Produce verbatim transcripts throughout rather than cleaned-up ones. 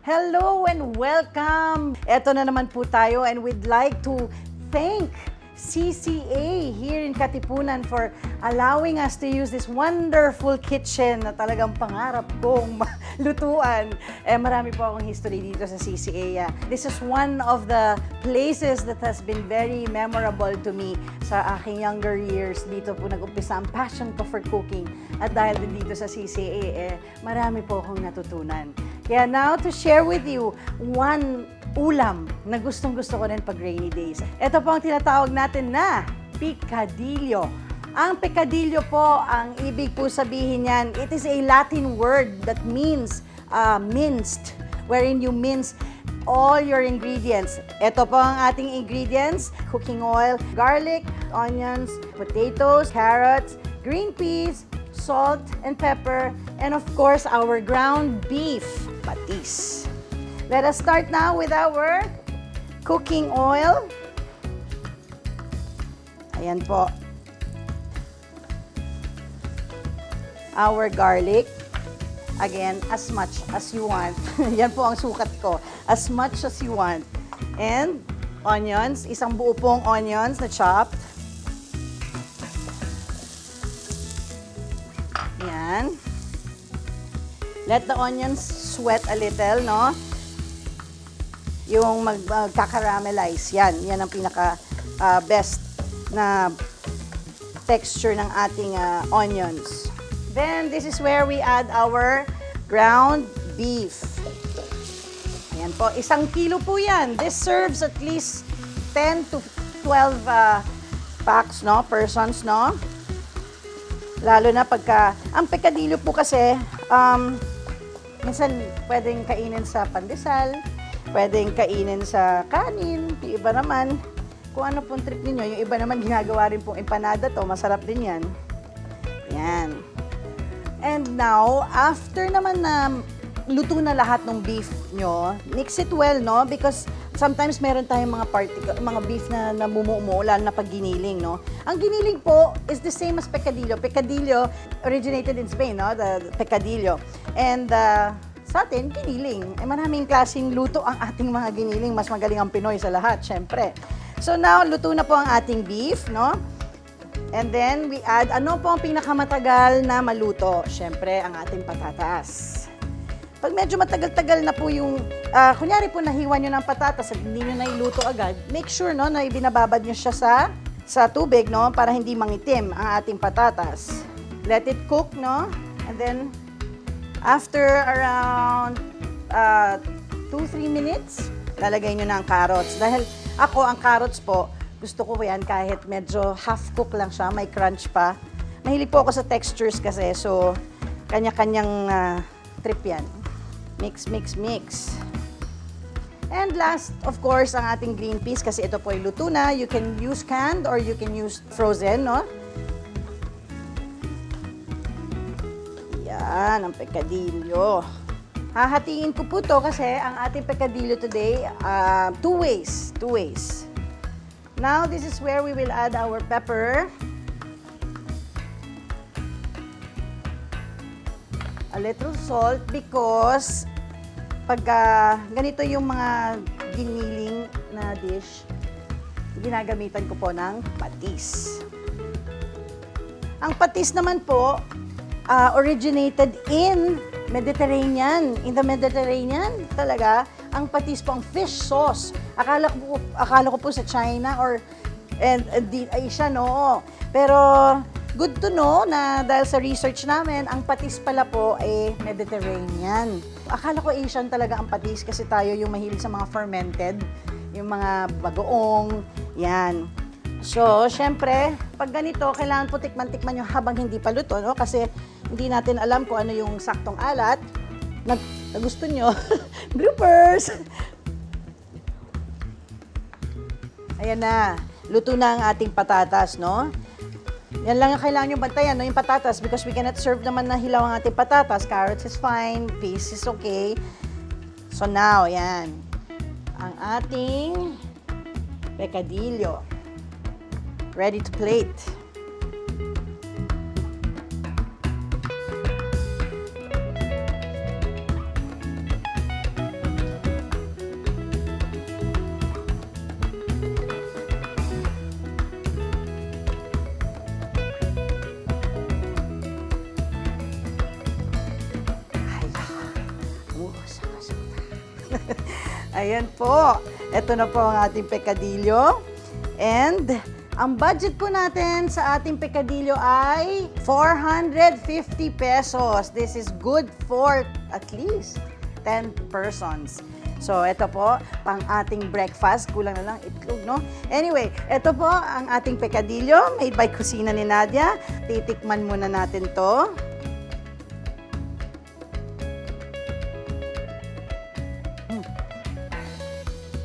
Hello and welcome! Eto na naman po tayo, and we'd like to thank C C A here in Katipunan for allowing us to use this wonderful kitchen na talagang pangarap kong lutuan. Eh, marami po akong history dito sa C C A. Yeah. This is one of the places that has been very memorable to me sa aking younger years. Dito po nag-umpisa ang passion ko for cooking. At dahil din dito sa C C A, eh, marami po akong natutunan. Kaya now to share with you one ulam na gustong-gusto ko rin pag rainy days. Ito po ang tinatawag natin na picadillo. Ang picadillo po, ang ibig po sabihin yan, it is a Latin word that means uh, minced, wherein you mince all your ingredients. Ito po ang ating ingredients: cooking oil, garlic, onions, potatoes, carrots, green peas, salt and pepper, and of course our ground beef patis. Let us start now with our cooking oil. Ayan po. Our garlic. Again, as much as you want. Yan po ang sukat ko. As much as you want. And onions. Isang buo pong onions na chopped. Ayan. Let the onions sweat a little, no? Yung magkakaramelize. Yan, yan ang pinaka-best uh, na texture ng ating uh, onions. Then, this is where we add our ground beef. Ayan po, isang kilo po yan. This serves at least ten to twelve uh, packs, no? Persons, no? Lalo na pagka, ang picadillo po kasi, um, minsan pwedeng kainin sa pandesal, pwedeng kainin sa kanin, yung iba naman. Kung ano pong trip ninyo, yung iba naman ginagawa rin pong empanada to, masarap din yan. Yan. And now, after naman na luto na lahat ng beef nyo, mix it well, no? Because sometimes meron tayong mga particle, mga beef na namumuumo, lalo na pag giniling, no? Ang giniling po is the same as picadillo. Picadillo originated in Spain, no? The, the picadillo. And, uh, sa atin, giniling. Eh, maraming klaseng luto ang ating mga giniling. Mas magaling ang Pinoy sa lahat, syempre. So now, luto na po ang ating beef, no? And then, we add, ano po ang pinakamatagal na maluto? Syempre, ang ating patatas. Pag medyo matagal-tagal na po yung, uh, kunyari po nahiwan nyo ng patatas at hindi nyo na iluto agad, make sure, no, na ibinababad nyo siya sa, sa tubig, no? Para hindi mangitim ang ating patatas. Let it cook, no? And then, after around uh, two to three minutes, lalagay nyo na ang carrots. Dahil ako, ang carrots po, gusto ko yan kahit medyo half-cook lang siya, may crunch pa. Mahilig po ako sa textures kasi, so kanya-kanyang uh, trip yan. Mix, mix, mix. And last, of course, ang ating green peas kasi ito po ay luto na. You can use canned or you can use frozen, no? Yan, ang picadillo. Hahatiin ko po to kasi ang ating picadillo today, uh, two ways, two ways. Now, this is where we will add our pepper. A little salt because pag uh, ganito yung mga giniling na dish, ginagamitan ko po ng patis. Ang patis naman po, Uh, originated in Mediterranean. In the Mediterranean, talaga, ang patis po, ang fish sauce. Akala ko, akala ko po sa China or and, and the Asia, no. Pero good to know na dahil sa research namin, ang patis pala po ay Mediterranean. Akala ko Asian talaga ang patis kasi tayo yung mahilig sa mga fermented, yung mga bagoong, yan. So, syempre, pag ganito, kailangan po tikman-tikman nyo habang hindi pa luto, no? Kasi hindi natin alam kung ano yung saktong alat na gusto nyo. Bloopers! Ayan na. Luto na ang ating patatas, no? Yan lang ang kailangan nyo bantayan, no? Yung patatas, because we cannot serve naman na hilaw ang ating patatas. Carrots is fine. Peas is okay. So now, yan. Ang ating picadillo. Ready to plate. Ayan po. Ito na po ang ating picadillo. And ang budget po natin sa ating picadillo ay four hundred fifty pesos. This is good for at least ten persons. So, ito po, pang ating breakfast. Kulang na lang itlog, no? Anyway, ito po ang ating picadillo, made by Kusina ni Nadia. Titikman muna natin to.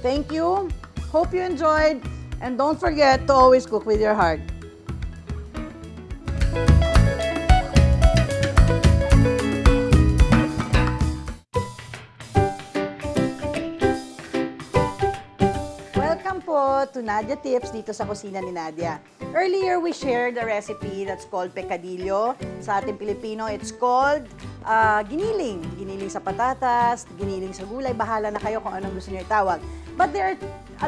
Thank you. Hope you enjoyed. And don't forget to always cook with your heart. To Nadia Tips dito sa Kusina ni Nadia. Earlier, we shared a recipe that's called picadillo. Sa ating Pilipino, it's called uh, giniling. Giniling sa patatas, giniling sa gulay. Bahala na kayo kung anong gusto niyo itawag. But there are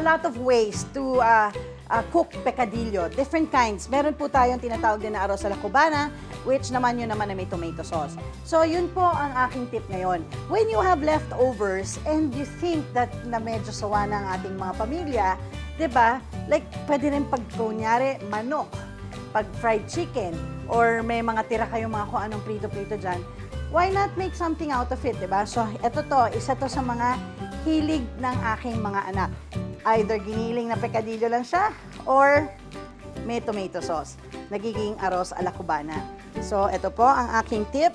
a lot of ways to uh, uh, cook picadillo. Different kinds. Meron po tayong tinatawag din na arroz a la Cubana, which naman yun naman na may tomato sauce. So, yun po ang aking tip ngayon. When you have leftovers and you think that na medyo sawa na ang ating mga pamilya, diba? Like, pwede rin pag, kunyari, manok, pag fried chicken, or may mga tira kayong mga kung anong prito-prito dyan, why not make something out of it, diba? So, eto to, isa to sa mga hilig ng aking mga anak. Either giniling na picadillo lang siya, or may tomato sauce. Nagiging arroz a la Cubana. So, eto po ang aking tip.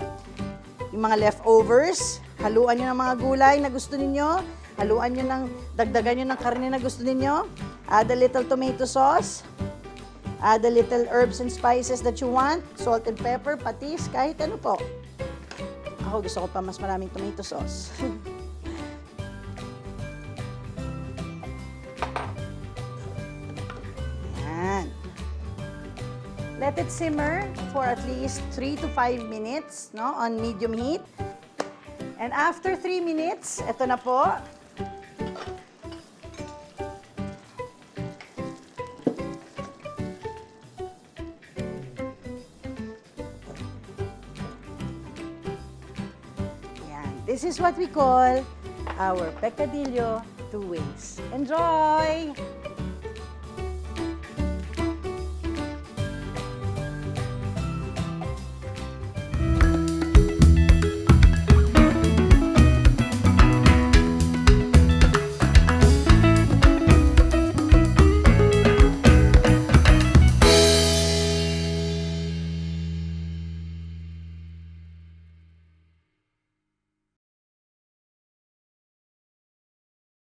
Yung mga leftovers, haluan nyo ng mga gulay na gusto ninyo, haluan nyo ng, dagdagan nyo ng karne na gusto ninyo, add a little tomato sauce, add a little herbs and spices that you want, salt and pepper, patis, kahit ano po. Ako gusto ko pa mas maraming tomato sauce. Ayan. Let it simmer for at least three to five minutes, no, on medium heat. And after three minutes, ito na po. This is what we call our picadillo two ways. Enjoy!